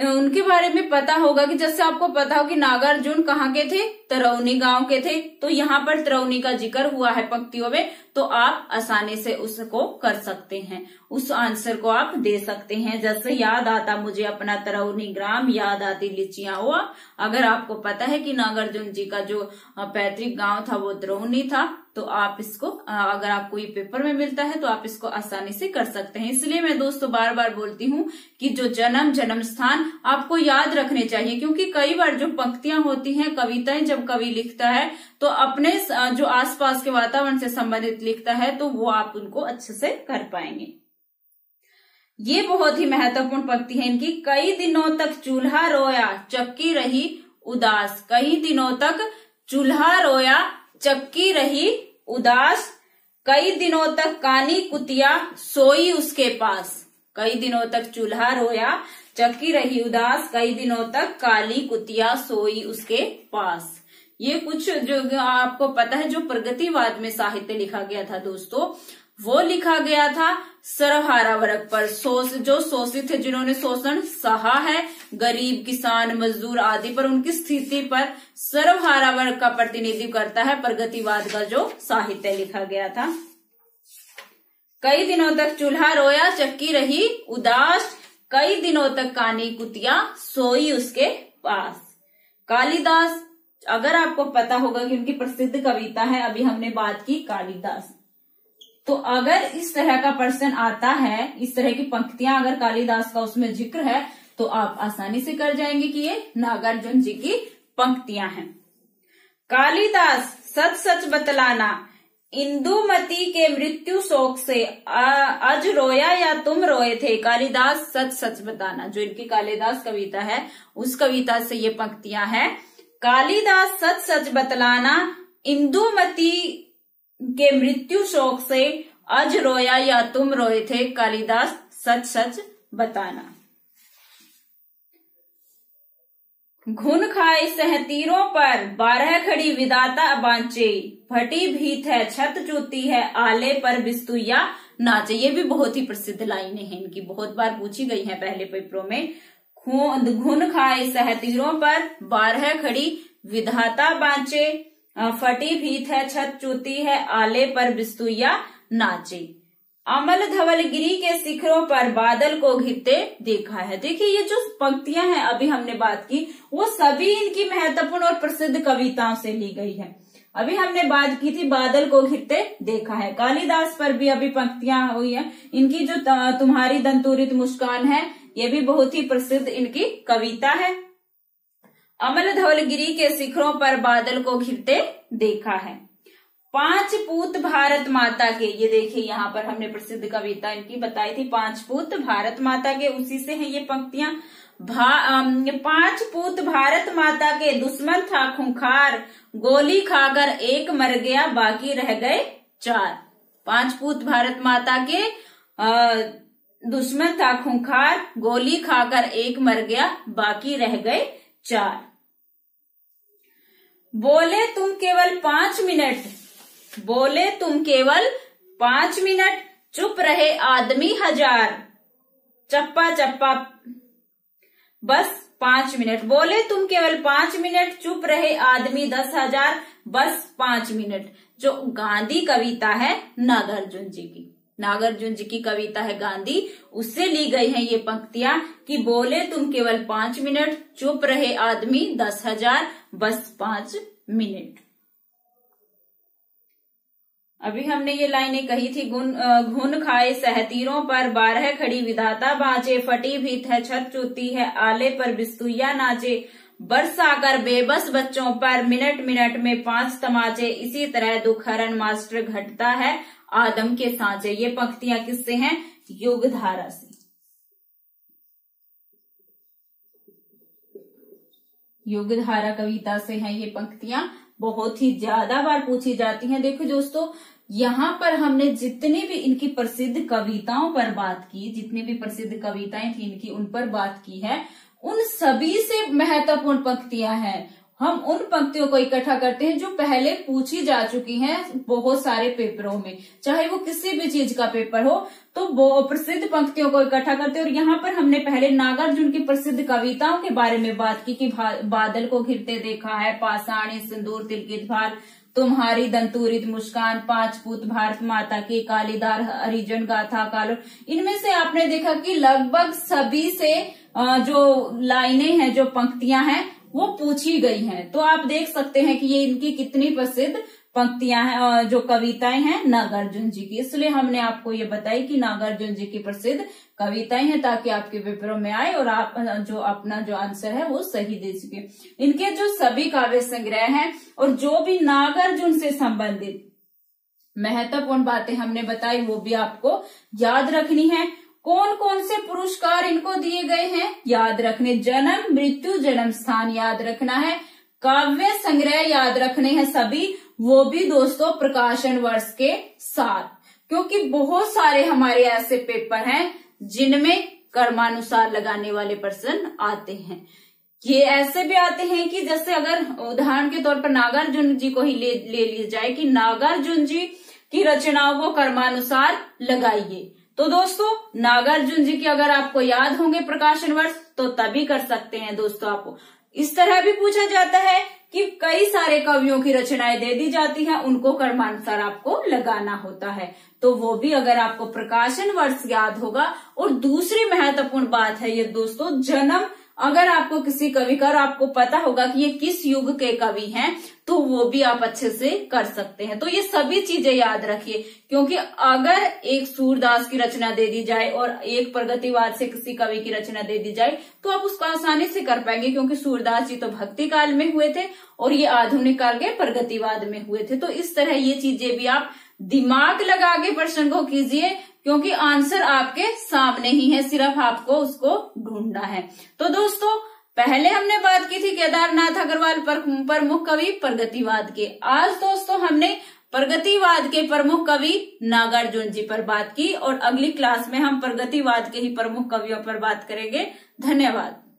उनके बारे में पता होगा कि जैसे आपको पता हो कि नागार्जुन कहाँ के थे, तरौनी गांव के थे, तो यहाँ पर तरौनी का जिक्र हुआ है पंक्तियों में, तो आप आसानी से उसको कर सकते हैं, उस आंसर को आप दे सकते हैं। जैसे याद आता मुझे अपना तरौनी ग्राम, याद आती लिचियां हुआ। अगर आपको पता है कि नागार्जुन जी का जो पैतृक गांव था वो तरौनी था, तो आप इसको, अगर आपको ये पेपर में मिलता है तो आप इसको आसानी से कर सकते हैं। इसलिए मैं दोस्तों बार बार बोलती हूँ कि जो जन्म जन्म स्थान आपको याद रखने चाहिए, क्योंकि कई बार जो पंक्तियां होती हैं कविताएं जब कवि लिखता है तो अपने जो आसपास के वातावरण से संबंधित लिखता है, तो वो आप उनको अच्छे से कर पाएंगे। ये बहुत ही महत्वपूर्ण पंक्ति है इनकी। कई दिनों तक चूल्हा रोया चक्की रही उदास, कई दिनों तक चूल्हा रोया चक्की रही उदास, कई दिनों तक कानी कुतिया सोई उसके पास, कई दिनों तक चूल्हा रोया चक्की रही उदास, कई दिनों तक काली कुतिया सोई उसके पास। ये कुछ जो आपको पता है जो प्रगतिवाद में साहित्य लिखा गया था दोस्तों, वो लिखा गया था सर्वहारा वर्ग पर, शोष जो शोषित थे, जिन्होंने शोषण सहा है, गरीब, किसान, मजदूर आदि पर, उनकी स्थिति पर सर्वहारा वर्ग का प्रतिनिधित्व करता है प्रगतिवाद का जो साहित्य लिखा गया था। कई दिनों तक चूल्हा रोया, चक्की रही उदास, कई दिनों तक कानी कुतिया सोई उसके पास। कालिदास, अगर आपको पता होगा कि उनकी प्रसिद्ध कविता है, अभी हमने बात की कालिदास, तो अगर इस तरह का प्रश्न आता है, इस तरह की पंक्तियां अगर कालिदास का उसमें जिक्र है, तो आप आसानी से कर जाएंगे कि ये नागार्जुन जी की पंक्तियां हैं। कालिदास सच सच बतलाना, इंदुमती के मृत्यु शोक से आज रोया या तुम रोए थे। कालिदास सच सच बताना, जो इनकी कालिदास कविता है उस कविता से ये पंक्तियां हैं। कालिदास सच सच बतलाना, इंदुमती के मृत्यु शोक से आज रोया या तुम रोए थे। कालिदास सच सच बताना। घुन खाए सह तीरों पर बारह खड़ी विदाता बांचे, फटी भीत है छत चूती है आले पर बिस्तुया नाचे। ये भी बहुत ही प्रसिद्ध लाइनें हैं इनकी, बहुत बार पूछी गई है पहले पेपरों में। घुन खाए सह तीरों पर बारह खड़ी विधाता बांचे, फटी भीत है छत चूती है आले पर बिस्तुया नाचे। अमल धवल गिरी के शिखरों पर बादल को घिरते देखा है। देखिए ये जो पंक्तियां हैं अभी हमने बात की, वो सभी इनकी महत्वपूर्ण और प्रसिद्ध कविताओं से ली गई है। अभी हमने बात की थी बादल को घिरते देखा है, कालिदास पर भी अभी पंक्तियां हुई है। इनकी जो तुम्हारी दंतुरित मुस्कान है, ये भी बहुत ही प्रसिद्ध इनकी कविता है। अमल धवलगिरी के शिखरों पर बादल को घिरते देखा है। पांच पूत भारत माता के, ये देखिए यहाँ पर हमने प्रसिद्ध कविता इनकी बताई थी, पांच पूत भारत माता के, उसी से हैं ये पंक्तियां। पांच पूत भारत माता के दुश्मन था खूंखार, गोली खाकर एक मर गया बाकी रह गए चार। पांच पूत भारत माता के आ, दुश्मन था खूंखार, गोली खाकर एक मर गया बाकी रह गए चार। बोले तुम केवल पांच मिनट, बोले तुम केवल पांच मिनट, चुप रहे आदमी हजार चप्पा चप्पा। बस पांच मिनट, बोले तुम केवल पांच मिनट, चुप रहे आदमी दस हजार। बस पांच मिनट, जो गांधी कविता है नागार्जुन जी की, नागार्जुन जी की कविता है गांधी, उससे ली गई है ये पंक्तियां कि बोले तुम केवल पांच मिनट, चुप रहे आदमी दस हजार, बस पांच मिनट। अभी हमने ये लाइनें कही थी, घुन खाए सहतीरों पर बारह खड़ी विधाता बांचे, फटी भीत है छत चूती है आले पर बिस्तुया नाचे, बरसा कर बेबस बच्चों पर मिनट मिनट में पांच तमाचे, इसी तरह दुखहरण मास्टर घटता है आदम के सांचे। ये पंक्तियां किससे हैं? युगधारा से। युगधारा कविता से हैं ये पंक्तियां, बहुत ही ज्यादा बार पूछी जाती हैं। देखो दोस्तों, यहाँ पर हमने जितनी भी इनकी प्रसिद्ध कविताओं पर बात की, जितनी भी प्रसिद्ध कविताएं थी इनकी, उन पर बात की है, उन सभी से महत्वपूर्ण पंक्तियां हैं। हम उन पंक्तियों को इकट्ठा करते हैं जो पहले पूछी जा चुकी हैं बहुत सारे पेपरों में, चाहे वो किसी भी चीज का पेपर हो, तो वो प्रसिद्ध पंक्तियों को इकट्ठा करते हैं। और यहाँ पर हमने पहले नागार्जुन की प्रसिद्ध कविताओं के बारे में बात की कि बादल को घिरते देखा है, पाषाणी, सिंदूर तिलकित भाल, तुम्हारी दंतुरित मुस्कान, पांच पूत भारत माता के, कालिदास, हरिजन गाथा, कालो। इनमें से आपने देखा कि लगभग सभी से जो लाइनें हैं, जो पंक्तियां हैं, वो पूछी गई हैं। तो आप देख सकते हैं कि ये इनकी कितनी प्रसिद्ध पंक्तियां हैं और जो कविताएं हैं नागार्जुन जी की। इसलिए हमने आपको ये बताई कि नागार्जुन जी की प्रसिद्ध कविताएं हैं, ताकि आपके पेपरों में आए और आप जो अपना जो आंसर है वो सही दे सके। इनके जो सभी काव्य संग्रह हैं और जो भी नागार्जुन से संबंधित महत्वपूर्ण बातें हमने बताई, वो भी आपको याद रखनी है। कौन कौन से पुरस्कार इनको दिए गए हैं याद रखने, जन्म, मृत्यु, जन्म स्थान याद रखना है, काव्य संग्रह याद रखने हैं सभी, वो भी दोस्तों प्रकाशन वर्ष के साथ, क्योंकि बहुत सारे हमारे ऐसे पेपर हैं जिनमें कर्मानुसार लगाने वाले प्रश्न आते हैं। ये ऐसे भी आते हैं कि जैसे अगर उदाहरण के तौर पर नागार्जुन जी को ही ले ले लिया जाए कि नागार्जुन जी की रचनाओं को कर्मानुसार लगाइए, तो दोस्तों नागार्जुन जी की अगर आपको याद होंगे प्रकाशन वर्ष तो तभी कर सकते हैं। दोस्तों आपको इस तरह भी पूछा जाता है कि कई सारे कवियों की रचनाएं दे दी जाती हैं, उनको कर्मानुसार आपको लगाना होता है, तो वो भी अगर आपको प्रकाशन वर्ष याद होगा। और दूसरी महत्वपूर्ण बात है ये दोस्तों, जन्म अगर आपको किसी कवि का और आपको पता होगा कि ये किस युग के कवि हैं तो वो भी आप अच्छे से कर सकते हैं। तो ये सभी चीजें याद रखिए, क्योंकि अगर एक सूरदास की रचना दे दी जाए और एक प्रगतिवाद से किसी कवि की रचना दे दी जाए तो आप उसको आसानी से कर पाएंगे, क्योंकि सूरदास जी तो भक्ति काल में हुए थे और ये आधुनिक काल के प्रगतिवाद में हुए थे। तो इस तरह ये चीजें भी आप दिमाग लगा के प्रश्न को कीजिए, क्योंकि आंसर आपके सामने ही है, सिर्फ आपको उसको ढूंढना है। तो दोस्तों पहले हमने बात की थी केदारनाथ अग्रवाल प्रमुख कवि प्रगतिवाद के। आज दोस्तों हमने प्रगतिवाद के प्रमुख कवि नागार्जुन जी पर बात की, और अगली क्लास में हम प्रगतिवाद के ही प्रमुख कवियों पर बात करेंगे। धन्यवाद।